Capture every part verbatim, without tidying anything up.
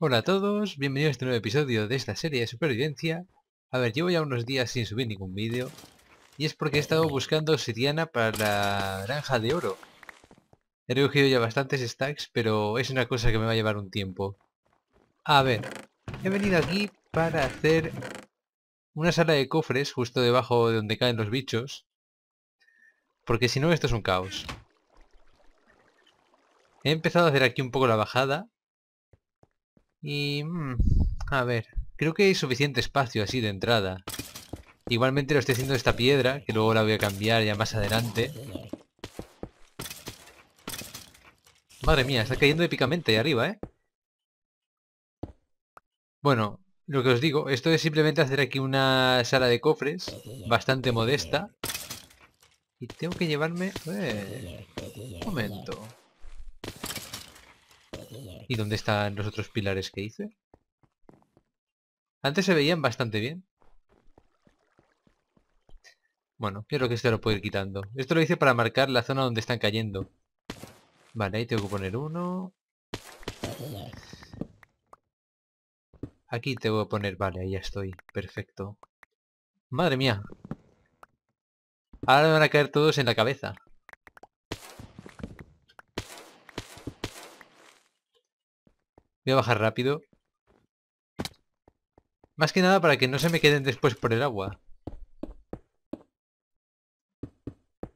Hola a todos, bienvenidos a este nuevo episodio de esta serie de supervivencia. A ver, llevo ya unos días sin subir ningún vídeo y es porque he estado buscando obsidiana para la granja de oro. He recogido ya bastantes stacks, pero es una cosa que me va a llevar un tiempo. A ver, he venido aquí para hacer una sala de cofres justo debajo de donde caen los bichos, porque si no esto es un caos. He empezado a hacer aquí un poco la bajada y mmm, a ver, creo que hay suficiente espacio así de entrada. Igualmente lo estoy haciendo de esta piedra, que luego la voy a cambiar ya más adelante. Madre mía, está cayendo épicamente ahí arriba, ¿eh? Bueno, lo que os digo, esto es simplemente hacer aquí una sala de cofres bastante modesta. Y tengo que llevarme... Eh, un momento. ¿Y dónde están los otros pilares que hice? Antes se veían bastante bien. Bueno, creo que esto lo puedo ir quitando. Esto lo hice para marcar la zona donde están cayendo. Vale, ahí tengo que poner uno. Aquí tengo que poner... Vale, ahí ya estoy. Perfecto. Madre mía. Ahora me van a caer todos en la cabeza. Voy a bajar rápido. Más que nada para que no se me queden después por el agua.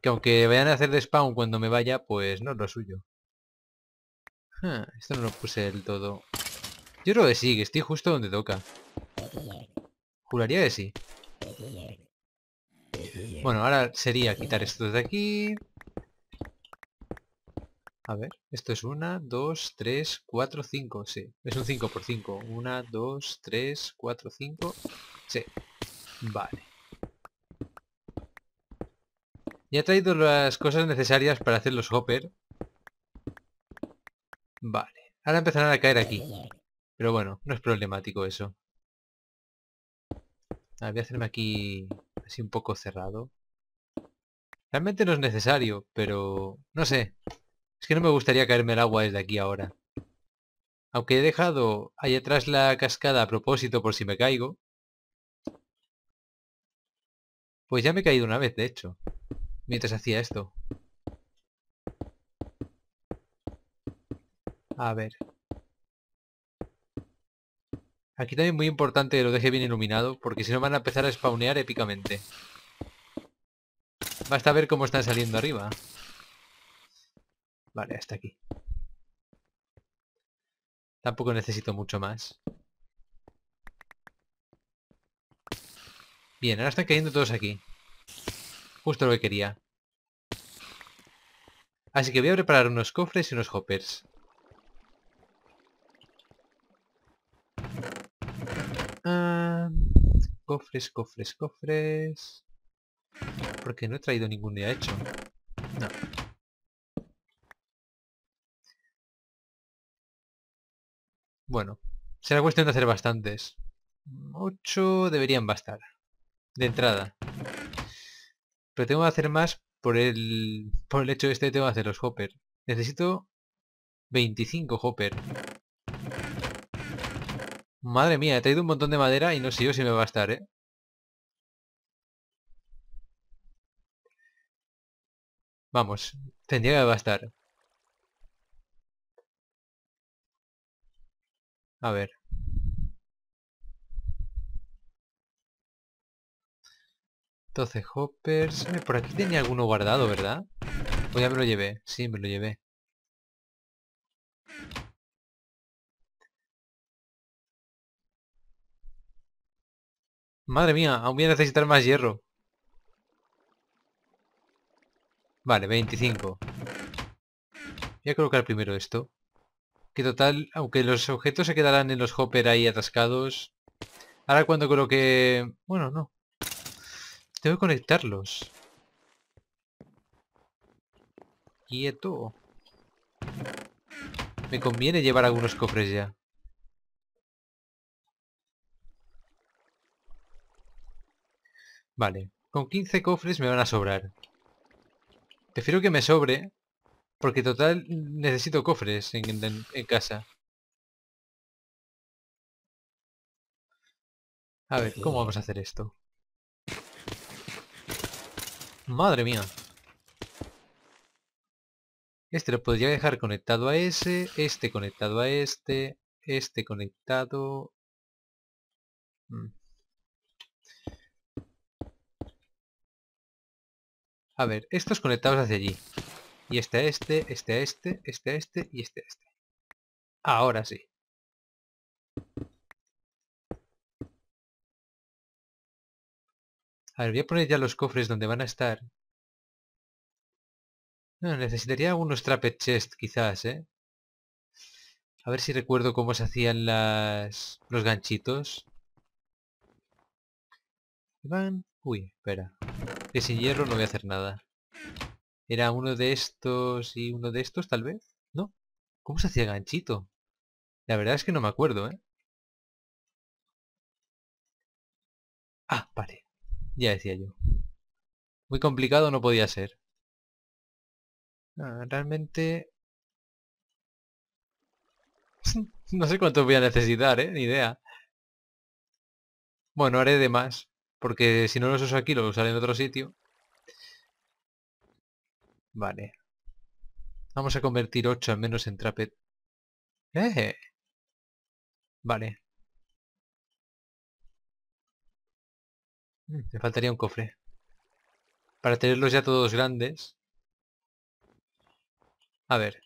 Que aunque vayan a hacer de spawn cuando me vaya, pues no es lo suyo. Ah, esto no lo puse del todo. Yo creo que sí, que estoy justo donde toca. Juraría que sí. Bueno, ahora sería quitar estos de aquí. A ver, esto es uno, dos, tres, cuatro, cinco, sí. Es un cinco por cinco. uno, dos, tres, cuatro, cinco, sí. Vale. Ya he traído las cosas necesarias para hacer los hopper. Vale. Ahora empezarán a caer aquí. Pero bueno, no es problemático eso. Ah, voy a hacerme aquí así un poco cerrado. Realmente no es necesario, pero... No sé. Es que no me gustaría caerme el agua desde aquí ahora. Aunque he dejado ahí atrás la cascada a propósito por si me caigo. Pues ya me he caído una vez, de hecho. Mientras hacía esto. A ver. Aquí también muy importante que lo deje bien iluminado, porque si no van a empezar a spawnear épicamente. Basta ver cómo están saliendo arriba. Vale, hasta aquí. Tampoco necesito mucho más. Bien, ahora están cayendo todos aquí. Justo lo que quería. Así que voy a preparar unos cofres y unos hoppers. Ah, cofres, cofres, cofres. Porque no he traído ningún día hecho. No. Bueno, será cuestión de hacer bastantes. Ocho deberían bastar. De entrada. Pero tengo que hacer más por el, por el hecho este de tengo que hacer los hopper. Necesito veinticinco hopper. Madre mía, he traído un montón de madera y no sé yo si me va a bastar, ¿eh? Vamos, tendría que bastar. A ver. doce hoppers. Por aquí tenía alguno guardado, ¿verdad? O ya me lo llevé. Sí, me lo llevé. Madre mía, aún voy a necesitar más hierro. Vale, veinticinco. Voy a colocar primero esto. Que total, aunque los objetos se quedarán en los hopper ahí atascados. Ahora cuando coloque... Bueno, no. Tengo que conectarlos. Quieto. Me conviene llevar algunos cofres ya. Vale. Con quince cofres me van a sobrar. Prefiero que me sobre... Porque total necesito cofres en, en, en casa. A ver, ¿cómo vamos a hacer esto? ¡Madre mía! Este lo podría dejar conectado a ese, este conectado a este, este conectado... Hmm. A ver, estos conectados hacia allí. Y este a este, este a este, este a este y este a este. Ahora sí. A ver, voy a poner ya los cofres donde van a estar. No, necesitaría algunos trapped chest quizás, ¿eh? A ver si recuerdo cómo se hacían las... los ganchitos. Van... Uy, espera. Que sin hierro no voy a hacer nada. Era uno de estos y uno de estos, tal vez. ¿No? ¿Cómo se hacía el ganchito? La verdad es que no me acuerdo, ¿eh? Ah, vale. Ya decía yo. Muy complicado no podía ser. No, realmente... no sé cuánto voy a necesitar, ¿eh? Ni idea. Bueno, haré de más. Porque si no los uso aquí, los usaré en otro sitio. Vale. Vamos a convertir ocho al menos en trapet. ¡Eh! Vale. Me faltaría un cofre. Para tenerlos ya todos grandes. A ver.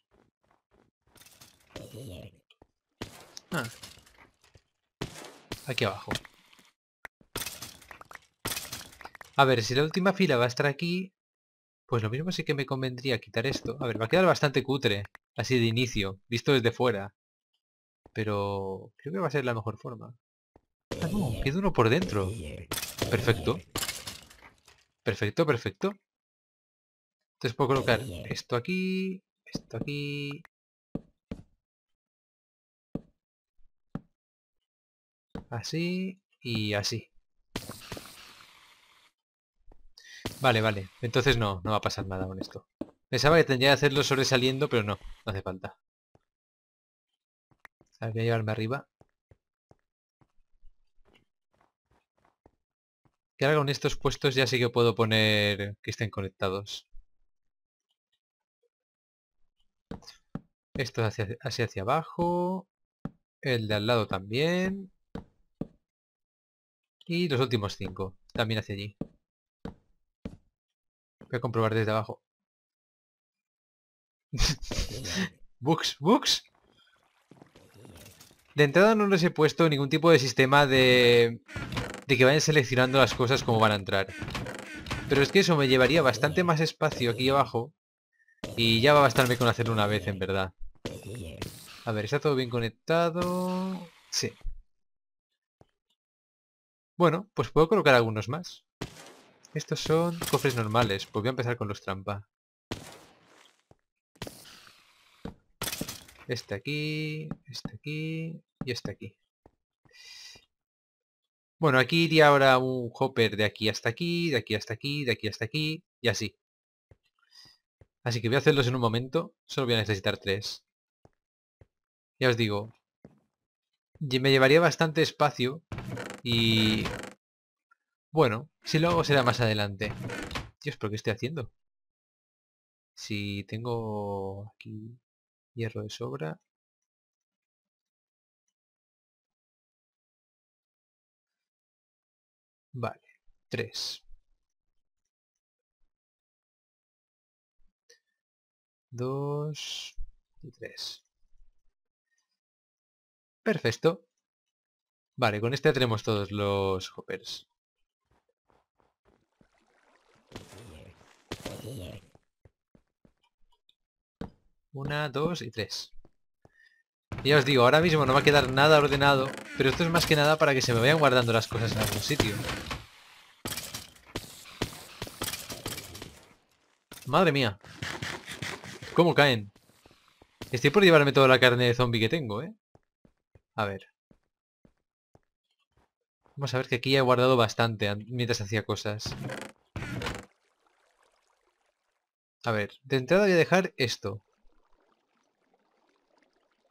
Ah. Aquí abajo. A ver, si la última fila va a estar aquí, pues lo mismo sí que me convendría quitar esto. A ver, va a quedar bastante cutre, así de inicio, visto desde fuera. Pero creo que va a ser la mejor forma. Ah, no, queda uno por dentro. Perfecto. Perfecto, perfecto. Entonces puedo colocar esto aquí, esto aquí. Así y así. Vale, vale. Entonces no, no va a pasar nada con esto. Pensaba que tendría que hacerlo sobresaliendo, pero no, no hace falta. A ver, voy a llevarme arriba. Y ahora con estos puestos ya sí que puedo poner que estén conectados. Esto hacia, hacia, hacia abajo. El de al lado también. Y los últimos cinco, también hacia allí. Voy a comprobar desde abajo. Bugs, bugs. De entrada no les he puesto ningún tipo de sistema de... de que vayan seleccionando las cosas como van a entrar. Pero es que eso me llevaría bastante más espacio aquí abajo. Y ya va a bastarme con hacerlo una vez, en verdad. A ver, ¿está todo bien conectado? Sí. Bueno, pues puedo colocar algunos más. Estos son cofres normales, pues voy a empezar con los trampa. Este aquí, este aquí y este aquí. Bueno, aquí iría ahora un hopper de aquí hasta aquí, de aquí hasta aquí, de aquí hasta aquí y así. Así que voy a hacerlos en un momento, solo voy a necesitar tres. Ya os digo, me llevaría bastante espacio y... bueno, si lo hago será más adelante. Dios, ¿pero qué estoy haciendo? Si tengo aquí hierro de sobra... Vale, tres. Dos y tres. Perfecto. Vale, con este ya tenemos todos los hoppers. Una, dos y tres. Ya os digo, ahora mismo no va a quedar nada ordenado, pero esto es más que nada para que se me vayan guardando las cosas en algún sitio. Madre mía. ¿Cómo caen? Estoy por llevarme toda la carne de zombie que tengo, ¿eh? A ver. Vamos a ver que aquí he guardado bastante mientras hacía cosas. A ver, de entrada voy a dejar esto.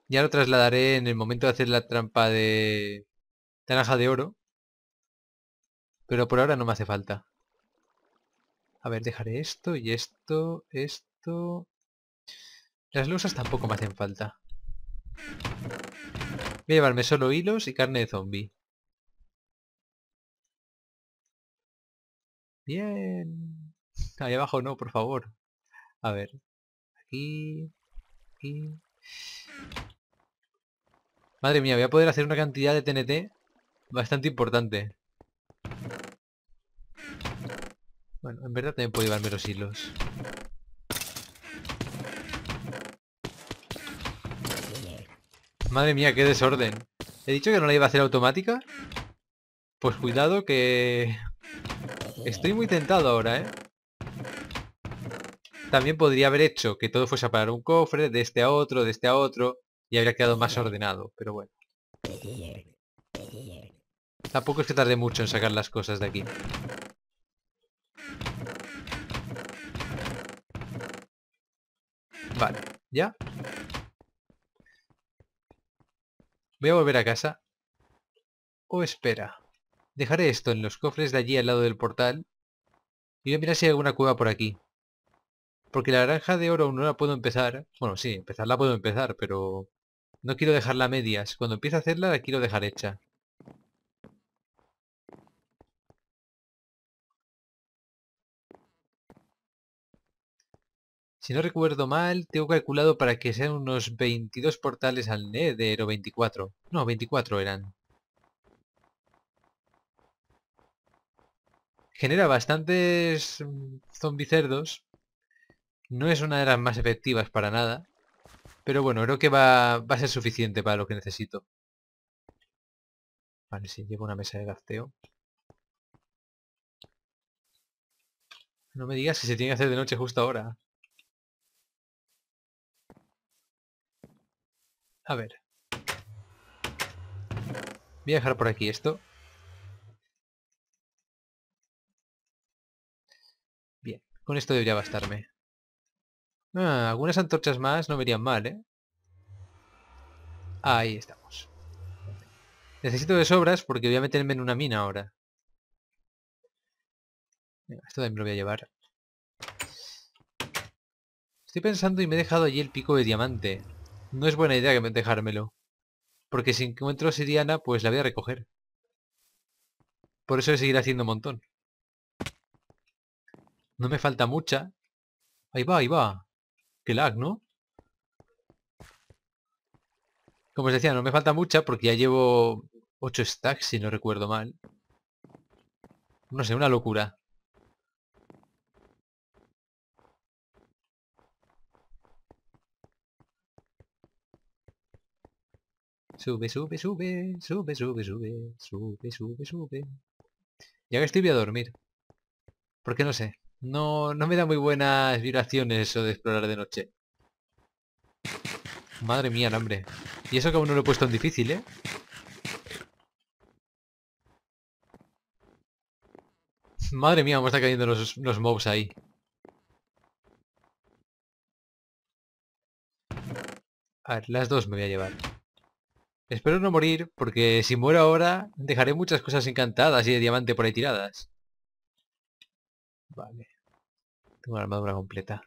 Ya lo trasladaré en el momento de hacer la trampa de... naranja de oro. Pero por ahora no me hace falta. A ver, dejaré esto y esto, esto... Las losas tampoco me hacen falta. Voy a llevarme solo hilos y carne de zombie. Bien. Ahí abajo no, por favor. A ver. Aquí. Aquí. Madre mía, voy a poder hacer una cantidad de T N T bastante importante. Bueno, en verdad también puedo llevarme los hilos. Madre mía, qué desorden. He dicho que no la iba a hacer automática. Pues cuidado que... Estoy muy tentado ahora, ¿eh? También podría haber hecho que todo fuese a parar un cofre, de este a otro, de este a otro, y habría quedado más ordenado, pero bueno. Tampoco es que tarde mucho en sacar las cosas de aquí. Vale, ¿ya? Voy a volver a casa. O espera. Dejaré esto en los cofres de allí al lado del portal. Y voy a mirar si hay alguna cueva por aquí. Porque la granja de oro aún no la puedo empezar. Bueno, sí, empezarla puedo empezar, pero... No quiero dejarla a medias. Cuando empiece a hacerla la quiero dejar hecha. Si no recuerdo mal, tengo calculado para que sean unos veintidós portales al Nether o veinticuatro. No, veinticuatro eran. Genera bastantes zombicerdos. No es una de las más efectivas para nada. Pero bueno, creo que va, va a ser suficiente para lo que necesito. Vale, sí, llevo una mesa de gafteo. No me digas que se tiene que hacer de noche justo ahora. A ver. Voy a dejar por aquí esto. Bien, con esto debería bastarme. Ah, algunas antorchas más no verían mal, ¿eh? Ahí estamos. Necesito de sobras porque voy a meterme en una mina ahora. Esto también lo voy a llevar. Estoy pensando y me he dejado allí el pico de diamante. No es buena idea que dejármelo. Porque si encuentro obsidiana, pues la voy a recoger. Por eso voy a seguir haciendo un montón. No me falta mucha. Ahí va, ahí va. Qué lag, ¿no? Como os decía, no me falta mucha porque ya llevo ocho stacks, si no recuerdo mal. No sé, una locura. Sube, sube, sube, sube, sube, sube, sube, sube, sube. Ya que estoy, voy a dormir. Porque no sé. No, no me da muy buenas vibraciones eso de explorar de noche. Madre mía, el hambre. Y eso que aún no lo he puesto en difícil, ¿eh? Madre mía, cómo están cayendo los, los mobs ahí. A ver, las dos me voy a llevar. Espero no morir, porque si muero ahora, dejaré muchas cosas encantadas y de diamante por ahí tiradas. Vale. Tengo la armadura completa.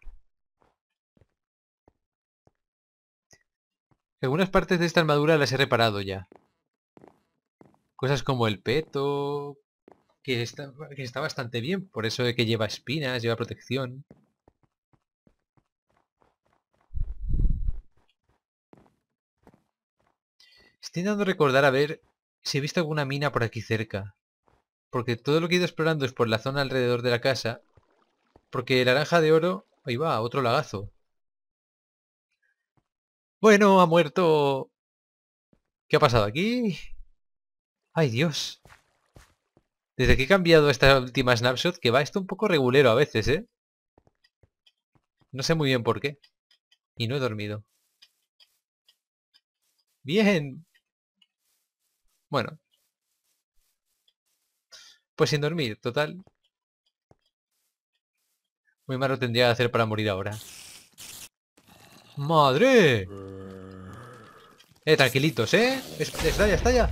Algunas partes de esta armadura las he reparado ya. Cosas como el peto, que está, que está bastante bien, por eso de que lleva espinas, lleva protección. Estoy intentando recordar a ver si he visto alguna mina por aquí cerca. Porque todo lo que he ido explorando es por la zona alrededor de la casa. Porque la granja de oro... Ahí va, otro lagazo. Bueno, ha muerto... ¿Qué ha pasado aquí? ¡Ay, Dios! Desde que he cambiado esta última snapshot, que va esto un poco regulero a veces, ¿eh? No sé muy bien por qué. Y no he dormido. ¡Bien! Bueno. Pues sin dormir, total. Muy malo tendría que hacer para morir ahora. ¡Madre! Eh, tranquilitos, ¿eh? Estalla, estalla.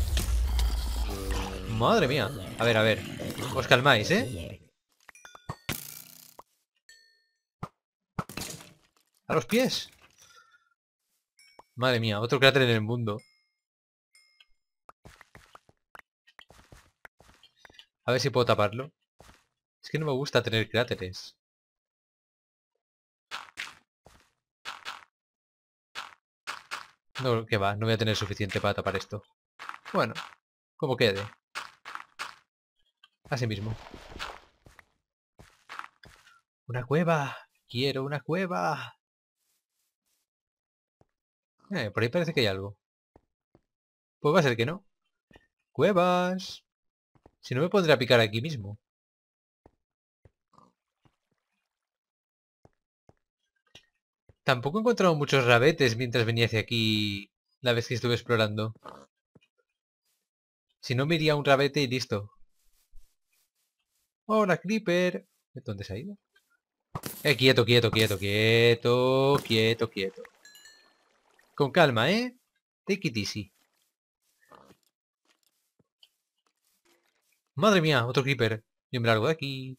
Madre mía. A ver, a ver. Os calmáis, ¿eh? A los pies. Madre mía, otro cráter en el mundo. A ver si puedo taparlo. Es que no me gusta tener cráteres. No, que va, no voy a tener suficiente para tapar esto. Bueno, como quede. Así mismo. Una cueva. Quiero una cueva. Eh, por ahí parece que hay algo. Pues va a ser que no. Cuevas. Si no me podrá picar aquí mismo. Tampoco he encontrado muchos rabetes mientras venía hacia aquí la vez que estuve explorando. Si no, me iría a un rabete y listo. ¡Hola, Creeper! ¿De dónde se ha ido? Eh, quieto, quieto, quieto, quieto, quieto, quieto. Con calma, ¿eh? Take it easy. Madre mía, otro Creeper. Yo me largo de aquí.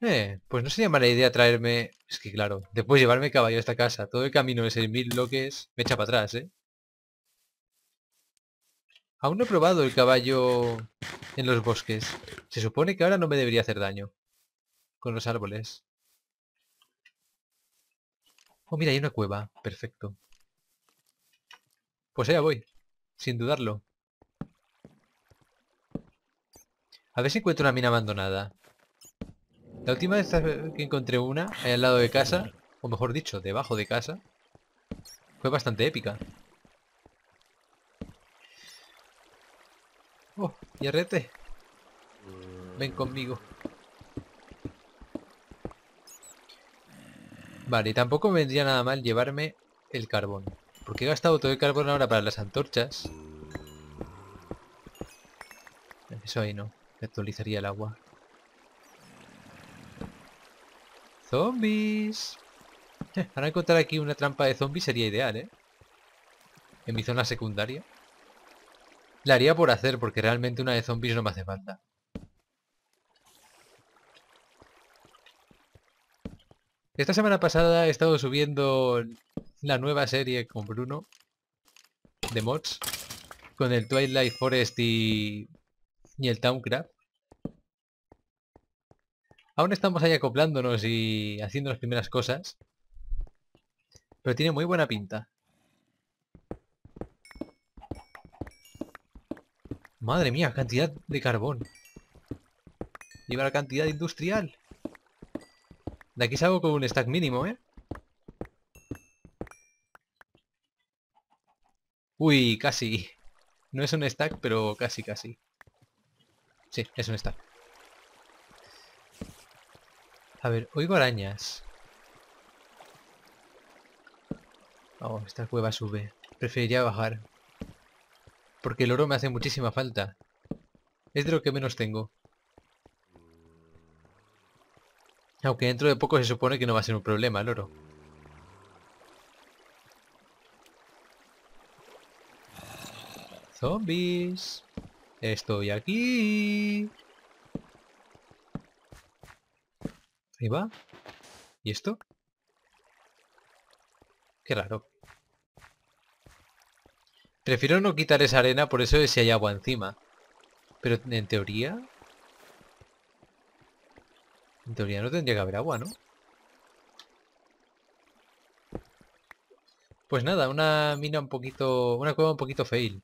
Eh, pues no sería mala idea traerme... Es que claro, después de llevarme caballo a esta casa, todo el camino de seis mil bloques me echa para atrás, ¿eh? Aún no he probado el caballo en los bosques. Se supone que ahora no me debería hacer daño con los árboles. Oh, mira, hay una cueva. Perfecto. Pues allá voy, sin dudarlo. A ver si encuentro una mina abandonada. La última vez que encontré una, ahí al lado de casa, o mejor dicho, debajo de casa, fue bastante épica. Oh, hierrete. Ven conmigo. Vale, tampoco me vendría nada mal llevarme el carbón, porque he gastado todo el carbón ahora para las antorchas. Eso ahí no, me actualizaría el agua. ¡Zombies! Ahora encontrar aquí una trampa de zombies sería ideal, ¿eh? En mi zona secundaria. La haría por hacer, porque realmente una de zombies no me hace falta. Esta semana pasada he estado subiendo la nueva serie con Bruno, de mods, con el Twilight Forest y, y el Towncraft. Aún estamos ahí acoplándonos y haciendo las primeras cosas, pero tiene muy buena pinta. Madre mía, cantidad de carbón. Lleva la cantidad industrial. De aquí salgo con un stack mínimo, ¿eh? Uy, casi. No es un stack, pero casi, casi. Sí, es un stack. A ver, oigo arañas. Oh, esta cueva sube. Preferiría bajar, porque el oro me hace muchísima falta. Es de lo que menos tengo. Aunque dentro de poco se supone que no va a ser un problema el oro. Zombies. Estoy aquí. Ahí va. ¿Y esto? Qué raro. Prefiero no quitar esa arena, por eso de si hay agua encima. Pero en teoría... En teoría no tendría que haber agua, ¿no? Pues nada, una mina un poquito... Una cueva un poquito fail.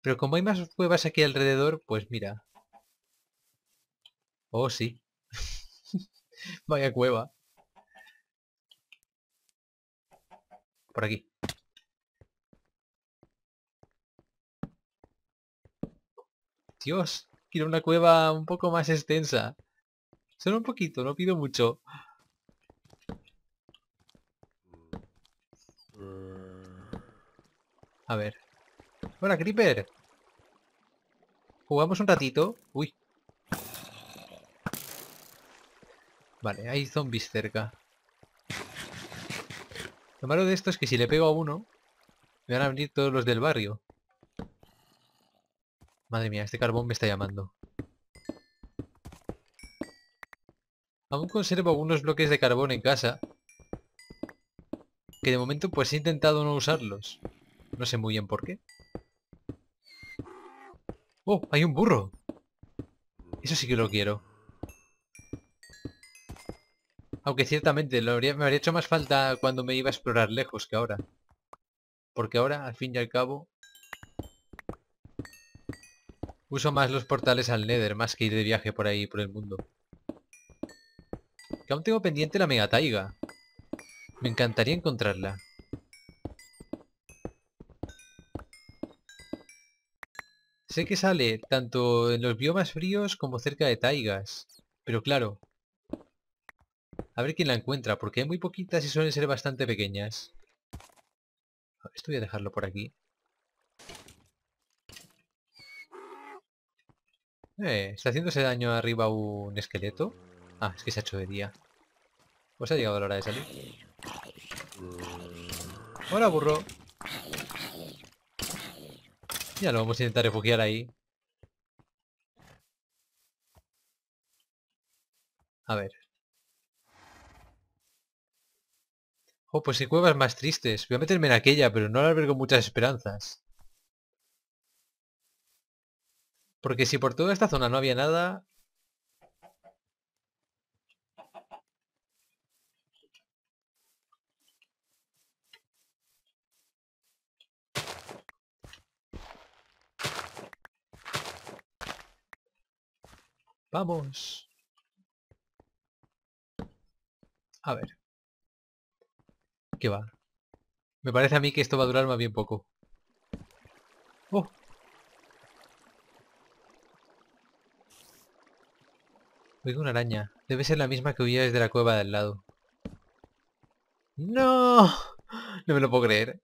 Pero como hay más cuevas aquí alrededor, pues mira... Oh, sí. Vaya cueva. Por aquí. Dios, quiero una cueva un poco más extensa. Solo un poquito, no pido mucho. A ver. Hola, Creeper. ¿Jugamos un ratito? Uy. Vale, hay zombies cerca. Lo malo de esto es que si le pego a uno, Me van a venir todos los del barrio. Madre mía, este carbón me está llamando. Aún conservo algunos bloques de carbón en casa, que de momento pues he intentado no usarlos. No sé muy bien por qué. ¡Oh! ¡Hay un burro! Eso sí que lo quiero. Aunque ciertamente lo habría, me habría hecho más falta cuando me iba a explorar lejos que ahora. Porque ahora, al fin y al cabo, uso más los portales al Nether, más que ir de viaje por ahí, por el mundo. Que aún tengo pendiente la mega taiga. Me encantaría encontrarla. Sé que sale tanto en los biomas fríos como cerca de taigas. Pero claro, a ver quién la encuentra, porque hay muy poquitas y suelen ser bastante pequeñas. Esto voy a dejarlo por aquí. Eh, ¿está haciéndose daño arriba un esqueleto? Ah, es que se ha hecho de día. Pues ha llegado la hora de salir. ¡Hola, burro! Ya lo vamos a intentar refugiar ahí. A ver. Oh, pues hay cuevas más tristes. Voy a meterme en aquella, pero no la albergo muchas esperanzas. Porque si por toda esta zona no había nada... Vamos. A ver. ¿Qué va? Me parece a mí que esto va a durar más bien poco. ¡Oh! Oigo una araña. Debe ser la misma que huía desde la cueva de al lado. ¡No! No me lo puedo creer.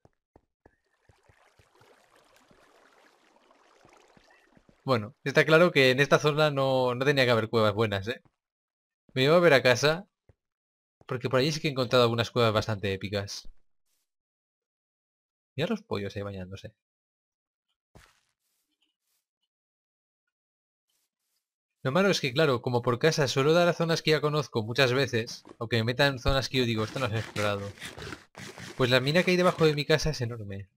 Bueno, está claro que en esta zona no, no tenía que haber cuevas buenas, ¿eh? Me voy a ver a casa, porque por allí sí que he encontrado algunas cuevas bastante épicas. Mira los pollos ahí bañándose. Lo malo es que, claro, como por casa suelo dar a zonas que ya conozco muchas veces, aunque me metan en zonas que yo digo, esto no las he explorado, pues la mina que hay debajo de mi casa es enorme.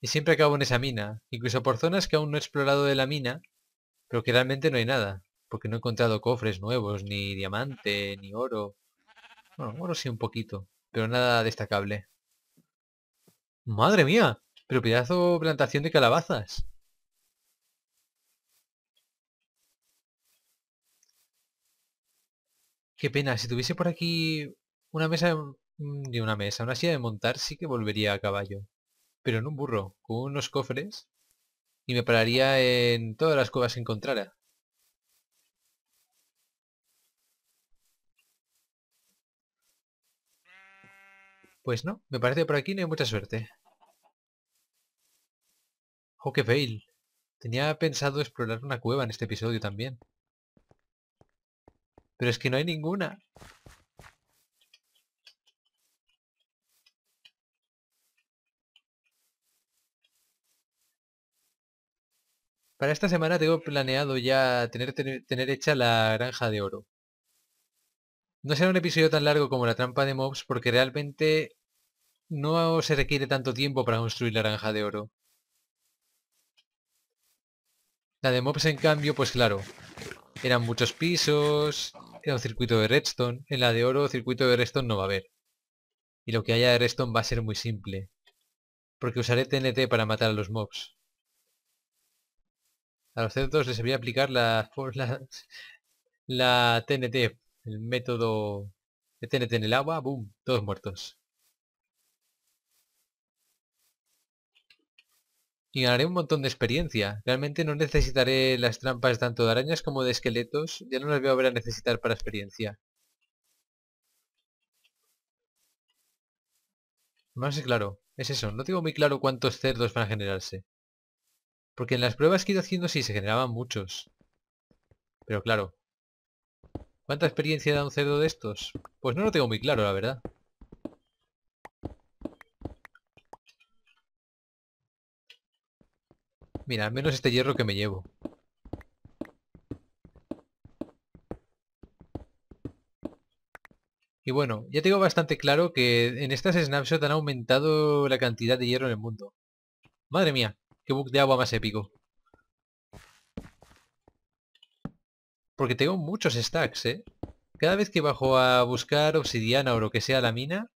Y siempre acabo en esa mina, incluso por zonas que aún no he explorado de la mina, pero que realmente no hay nada, porque no he encontrado cofres nuevos, ni diamante, ni oro. Bueno, oro sí un poquito, pero nada destacable. ¡Madre mía! Pero pedazo de plantación de calabazas. Qué pena, si tuviese por aquí una mesa, ni una mesa, una silla de montar, sí que volvería a caballo. Pero en un burro, con unos cofres, y me pararía en todas las cuevas que encontrara. Pues no, me parece que por aquí no hay mucha suerte. ¡Oh, qué fail! Tenía pensado explorar una cueva en este episodio también. Pero es que no hay ninguna. Para esta semana tengo planeado ya tener, tener, tener hecha la granja de oro. No será un episodio tan largo como la trampa de mobs, porque realmente no se requiere tanto tiempo para construir la granja de oro. La de mobs, en cambio, pues claro, eran muchos pisos, era un circuito de redstone. En la de oro, circuito de redstone no va a haber. Y lo que haya de redstone va a ser muy simple, porque usaré T N T para matar a los mobs. A los cerdos les voy a aplicar la, la, la T N T, el método de T N T en el agua, boom, todos muertos. Y ganaré un montón de experiencia. Realmente no necesitaré las trampas tanto de arañas como de esqueletos, ya no las voy a volver a necesitar para experiencia. No sé, claro, es eso, no tengo muy claro cuántos cerdos van a generarse. Porque en las pruebas que he ido haciendo sí se generaban muchos. Pero claro, ¿cuánta experiencia da un cerdo de estos? Pues no lo tengo muy claro, la verdad. Mira, al menos este hierro que me llevo. Y bueno, ya tengo bastante claro que en estas snapshots han aumentado la cantidad de hierro en el mundo. Madre mía, qué bug de agua más épico. Porque tengo muchos stacks, ¿eh? Cada vez que bajo a buscar obsidiana o lo que sea a la mina,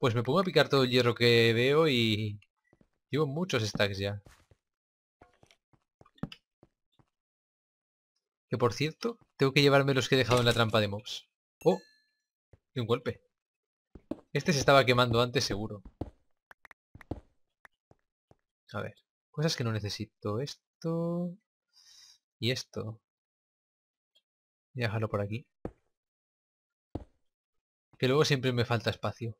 pues me pongo a picar todo el hierro que veo y... llevo muchos stacks ya. Que por cierto, tengo que llevarme los que he dejado en la trampa de mobs. ¡Oh! Un golpe. Este se estaba quemando antes seguro. A ver, cosas que no necesito. Esto y esto. Voy a dejarlo por aquí, que luego siempre me falta espacio.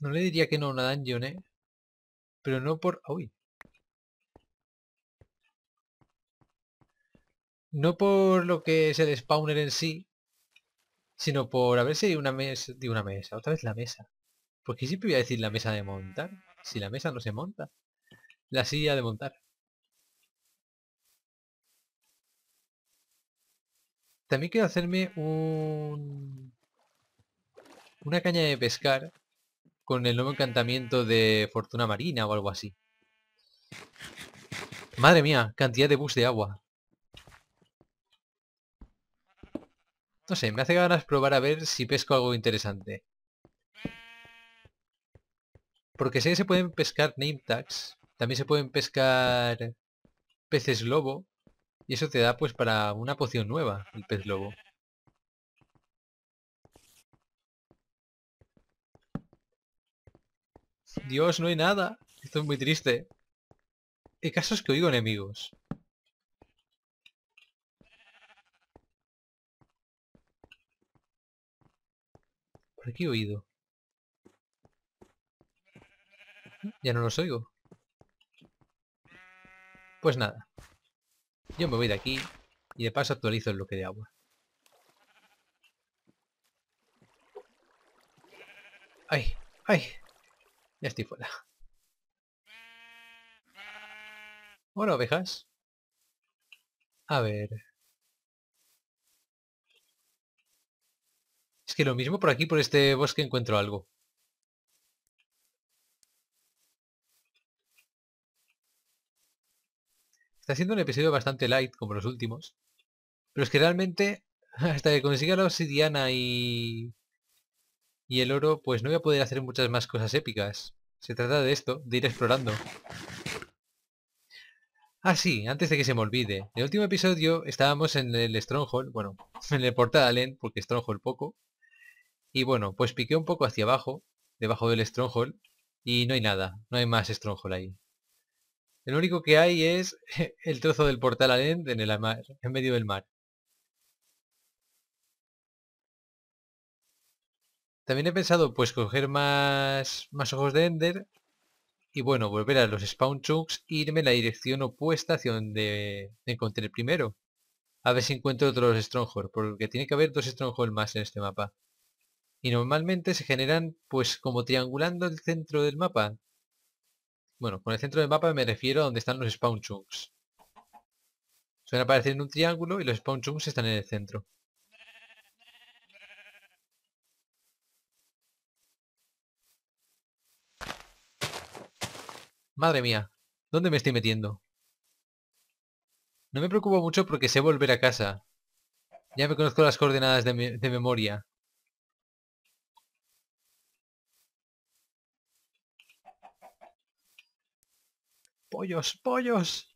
No le diría que no a una dungeon, ¿eh? Pero no por... uy. No por lo que es el spawner en sí, sino por haber sido una mesa, digo una mesa, otra vez la mesa. Porque siempre voy a decir la mesa de montar, si la mesa no se monta. La silla de montar. También quiero hacerme un... una caña de pescar con el nuevo encantamiento de fortuna marina o algo así. Madre mía, cantidad de bugs de agua. No sé, me hace ganas probar a ver si pesco algo interesante. Porque sé que se pueden pescar name tags, también se pueden pescar peces lobo, y eso te da pues para una poción nueva, el pez lobo. Dios, no hay nada. Esto es muy triste. Hay casos que oigo enemigos. ¿Por qué he oído? Ya no los oigo. Pues nada. Yo me voy de aquí y de paso actualizo el bloque de agua. ¡Ay! ¡Ay! Ya estoy fuera. Bueno, ovejas. A ver... que lo mismo por aquí, por este bosque, encuentro algo. Está siendo un episodio bastante light, como los últimos. Pero es que realmente, hasta que consiga la obsidiana y... y el oro, pues no voy a poder hacer muchas más cosas épicas. Se trata de esto, de ir explorando. Ah sí, antes de que se me olvide. En el último episodio estábamos en el Stronghold, bueno, en el Portal Allen, porque Stronghold poco. Y bueno, pues piqué un poco hacia abajo, debajo del Stronghold, y no hay nada, no hay más Stronghold ahí. Lo único que hay es el trozo del Portal Allen en el mar, en medio del mar. También he pensado pues coger más, más ojos de Ender, y bueno, volver a los spawn chunks e irme en la dirección opuesta hacia donde encontré el primero. A ver si encuentro otros Stronghold, porque tiene que haber dos Stronghold más en este mapa. Y normalmente se generan pues como triangulando el centro del mapa. Bueno, con el centro del mapa me refiero a donde están los spawn chunks. Suelen aparecer en un triángulo y los spawn chunks están en el centro. Madre mía, ¿dónde me estoy metiendo? No me preocupo mucho porque sé volver a casa. Ya me conozco las coordenadas de, me de memoria. ¡Pollos! ¡Pollos!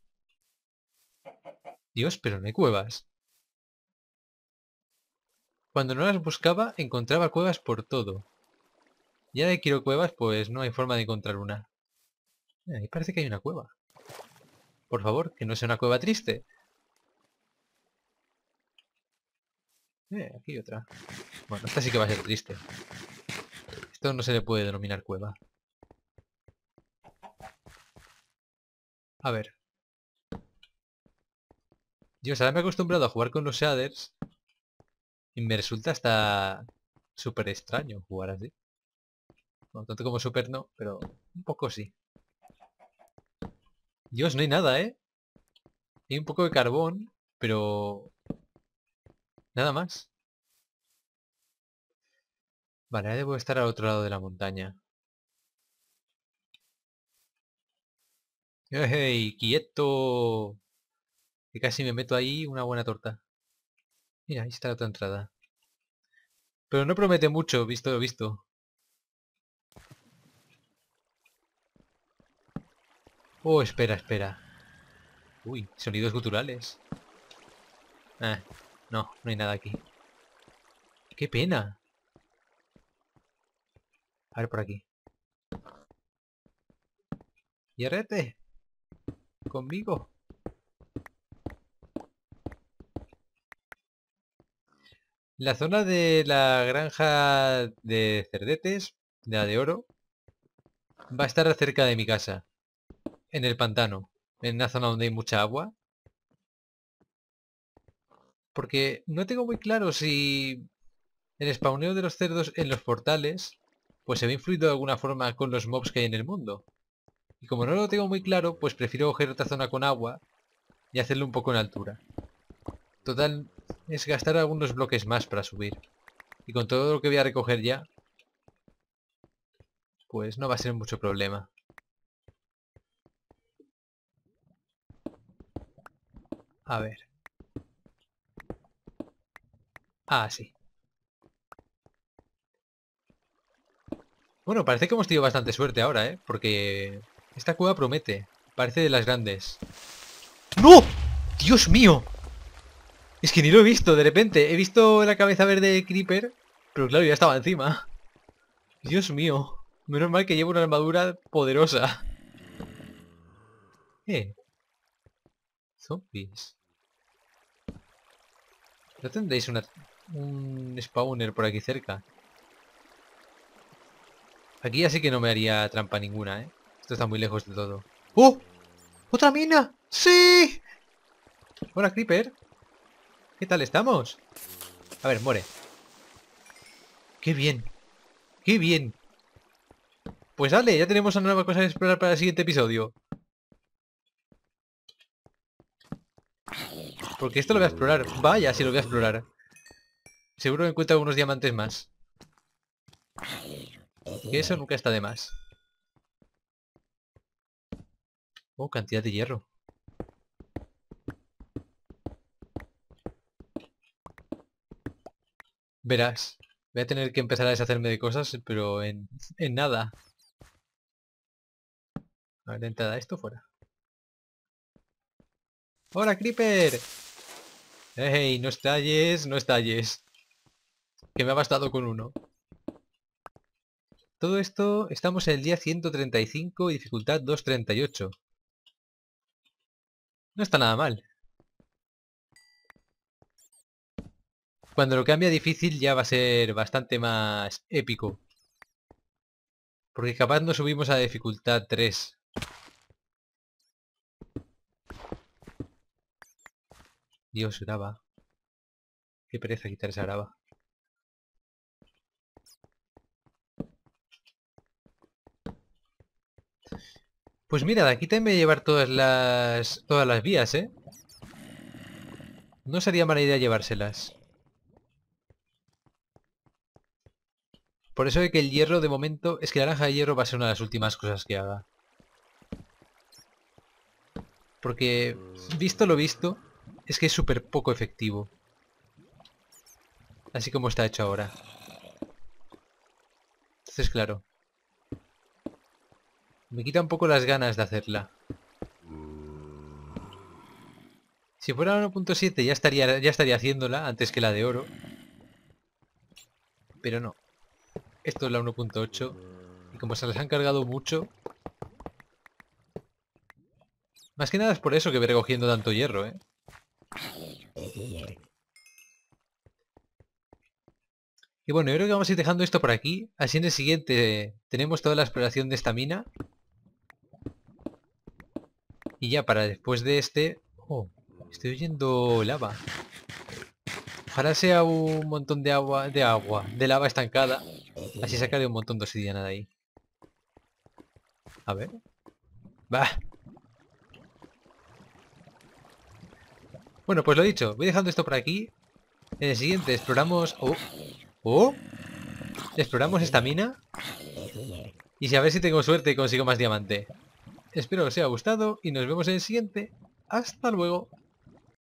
Dios, pero no hay cuevas. Cuando no las buscaba, encontraba cuevas por todo. Y ahora que quiero cuevas, pues no hay forma de encontrar una. Ahí parece que hay una cueva. Por favor, que no sea una cueva triste. Eh, aquí otra. Bueno, esta sí que va a ser triste. Esto no se le puede denominar cueva. A ver. Dios, ahora me he acostumbrado a jugar con los shaders y me resulta hasta súper extraño jugar así. No tanto como Super no, pero un poco sí. Dios, no hay nada, ¿eh? Hay un poco de carbón, pero... nada más. Vale, ahora debo estar al otro lado de la montaña. ¡Ey! ¡Quieto! Que casi me meto ahí una buena torta. Mira, ahí está la otra entrada. Pero no promete mucho, visto lo visto. Oh, espera, espera. Uy, sonidos guturales. Ah, no, no hay nada aquí. ¡Qué pena! A ver por aquí. ¡Hierrete! ¡Conmigo! La zona de la granja de cerdetes, la de oro, va a estar cerca de mi casa. En el pantano. En una zona donde hay mucha agua. Porque no tengo muy claro si el spawneo de los cerdos en los portales pues se ve influido de alguna forma con los mobs que hay en el mundo. Y como no lo tengo muy claro, pues prefiero coger otra zona con agua y hacerlo un poco en altura. Total, es gastar algunos bloques más para subir. Y con todo lo que voy a recoger ya, pues no va a ser mucho problema. A ver. Ah, sí. Bueno, parece que hemos tenido bastante suerte ahora, ¿eh? Porque esta cueva promete. Parece de las grandes. ¡No! ¡Dios mío! Es que ni lo he visto, de repente. He visto la cabeza verde de Creeper, pero claro, ya estaba encima. Dios mío. Menos mal que llevo una armadura poderosa. Eh. Zombies. ¿No tendréis una, un spawner por aquí cerca? Aquí ya sí que no me haría trampa ninguna, ¿eh? Esto está muy lejos de todo. ¡Oh! ¡Otra mina! ¡Sí! Hola, Creeper. ¿Qué tal estamos? A ver, muere. ¡Qué bien! ¡Qué bien! Pues dale, ya tenemos una nueva cosa que explorar para el siguiente episodio. Porque esto lo voy a explorar. Vaya, si lo voy a explorar. Seguro que encuentro algunos diamantes más. Que eso nunca está de más. Oh, cantidad de hierro. Verás, voy a tener que empezar a deshacerme de cosas, pero en, en nada. A ver, de entrada, esto fuera. ¡Hola, Creeper! ¡Ey, no estalles, no estalles! Que me ha bastado con uno. Todo esto, estamos en el día ciento treinta y cinco y dificultad doscientos treinta y ocho. No está nada mal. Cuando lo cambie a difícil ya va a ser bastante más épico. Porque capaz no subimos a dificultad tres. Dios, grava. Qué pereza quitar esa grava. Pues mira, de aquí también voy a llevar todas las, todas las vías, ¿eh? No sería mala idea llevárselas. Por eso de que el hierro de momento... es que la granja de hierro va a ser una de las últimas cosas que haga. Porque, visto lo visto, es que es súper poco efectivo. Así como está hecho ahora. Entonces, claro. Me quita un poco las ganas de hacerla. Si fuera uno punto siete ya estaría, ya estaría haciéndola antes que la de oro. Pero no. Esto es la uno punto ocho. Y como se las han cargado mucho... más que nada es por eso que voy recogiendo tanto hierro, ¿eh? Y bueno, yo creo que vamos a ir dejando esto por aquí. Así en el siguiente tenemos toda la exploración de esta mina. Y ya para después de este... oh, estoy oyendo lava. Ojalá sea un montón de agua, de agua, de lava estancada. Así sacaré un montón de obsidiana de ahí. A ver. Va. Bueno, pues lo dicho. Voy dejando esto por aquí. En el siguiente exploramos... Oh. Oh. Exploramos esta mina. Y si a ver si tengo suerte y consigo más diamante. Espero que os haya gustado y nos vemos en el siguiente. Hasta luego.